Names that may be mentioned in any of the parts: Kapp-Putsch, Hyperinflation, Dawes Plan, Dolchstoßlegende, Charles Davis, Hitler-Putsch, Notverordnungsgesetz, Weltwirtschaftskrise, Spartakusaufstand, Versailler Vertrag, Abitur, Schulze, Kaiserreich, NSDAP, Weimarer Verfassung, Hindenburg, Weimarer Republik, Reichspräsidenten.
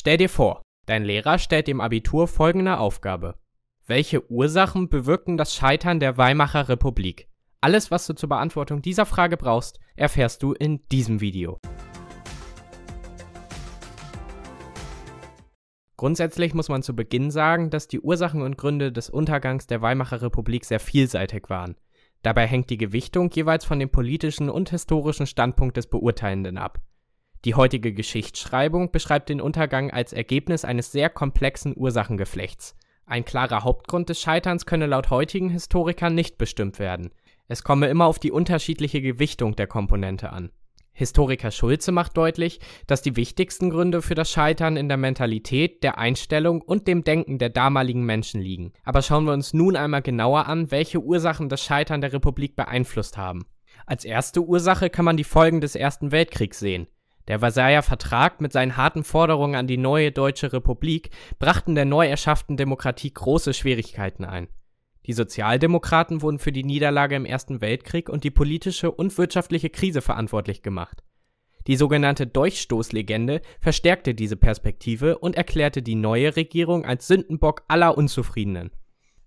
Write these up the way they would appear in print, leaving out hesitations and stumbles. Stell dir vor, dein Lehrer stellt im Abitur folgende Aufgabe. Welche Ursachen bewirkten das Scheitern der Weimarer Republik? Alles, was du zur Beantwortung dieser Frage brauchst, erfährst du in diesem Video. Grundsätzlich muss man zu Beginn sagen, dass die Ursachen und Gründe des Untergangs der Weimarer Republik sehr vielseitig waren. Dabei hängt die Gewichtung jeweils von dem politischen und historischen Standpunkt des Beurteilenden ab. Die heutige Geschichtsschreibung beschreibt den Untergang als Ergebnis eines sehr komplexen Ursachengeflechts. Ein klarer Hauptgrund des Scheiterns könne laut heutigen Historikern nicht bestimmt werden. Es komme immer auf die unterschiedliche Gewichtung der Komponente an. Historiker Schulze macht deutlich, dass die wichtigsten Gründe für das Scheitern in der Mentalität, der Einstellung und dem Denken der damaligen Menschen liegen. Aber schauen wir uns nun einmal genauer an, welche Ursachen das Scheitern der Republik beeinflusst haben. Als erste Ursache kann man die Folgen des Ersten Weltkriegs sehen. Der Versailler Vertrag mit seinen harten Forderungen an die neue Deutsche Republik brachten der neu erschafften Demokratie große Schwierigkeiten ein. Die Sozialdemokraten wurden für die Niederlage im Ersten Weltkrieg und die politische und wirtschaftliche Krise verantwortlich gemacht. Die sogenannte Dolchstoßlegende verstärkte diese Perspektive und erklärte die neue Regierung als Sündenbock aller Unzufriedenen.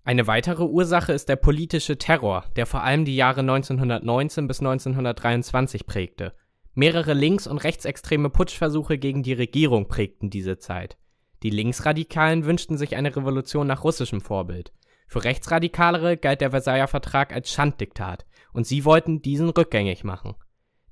Eine weitere Ursache ist der politische Terror, der vor allem die Jahre 1919 bis 1923 prägte. Mehrere links- und rechtsextreme Putschversuche gegen die Regierung prägten diese Zeit. Die Linksradikalen wünschten sich eine Revolution nach russischem Vorbild. Für Rechtsradikalere galt der Versailler Vertrag als Schanddiktat und sie wollten diesen rückgängig machen.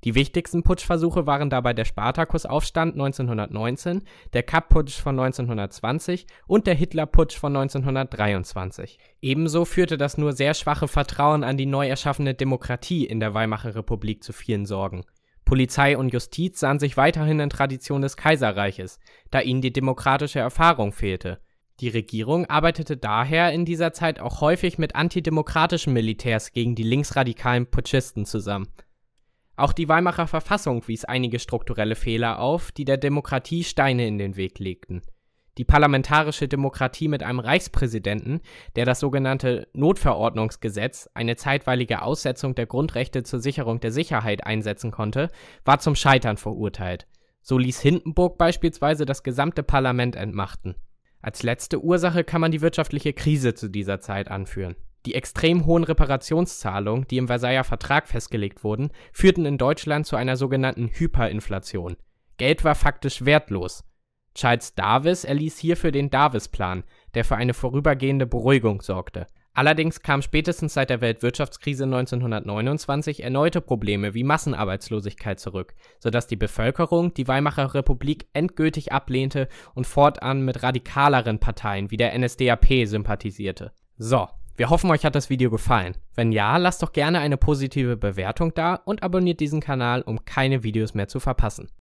Die wichtigsten Putschversuche waren dabei der Spartakusaufstand 1919, der Kapp-Putsch von 1920 und der Hitler-Putsch von 1923. Ebenso führte das nur sehr schwache Vertrauen an die neu erschaffene Demokratie in der Weimarer Republik zu vielen Sorgen. Polizei und Justiz sahen sich weiterhin in Tradition des Kaiserreiches, da ihnen die demokratische Erfahrung fehlte. Die Regierung arbeitete daher in dieser Zeit auch häufig mit antidemokratischen Militärs gegen die linksradikalen Putschisten zusammen. Auch die Weimarer Verfassung wies einige strukturelle Fehler auf, die der Demokratie Steine in den Weg legten. Die parlamentarische Demokratie mit einem Reichspräsidenten, der das sogenannte Notverordnungsgesetz, eine zeitweilige Aussetzung der Grundrechte zur Sicherung der Sicherheit einsetzen konnte, war zum Scheitern verurteilt. So ließ Hindenburg beispielsweise das gesamte Parlament entmachten. Als letzte Ursache kann man die wirtschaftliche Krise zu dieser Zeit anführen. Die extrem hohen Reparationszahlungen, die im Versailler Vertrag festgelegt wurden, führten in Deutschland zu einer sogenannten Hyperinflation. Geld war faktisch wertlos. Charles Davis erließ hierfür den Dawes Plan, der für eine vorübergehende Beruhigung sorgte. Allerdings kamen spätestens seit der Weltwirtschaftskrise 1929 erneute Probleme wie Massenarbeitslosigkeit zurück, sodass die Bevölkerung die Weimarer Republik endgültig ablehnte und fortan mit radikaleren Parteien wie der NSDAP sympathisierte. So, wir hoffen, euch hat das Video gefallen. Wenn ja, lasst doch gerne eine positive Bewertung da und abonniert diesen Kanal, um keine Videos mehr zu verpassen.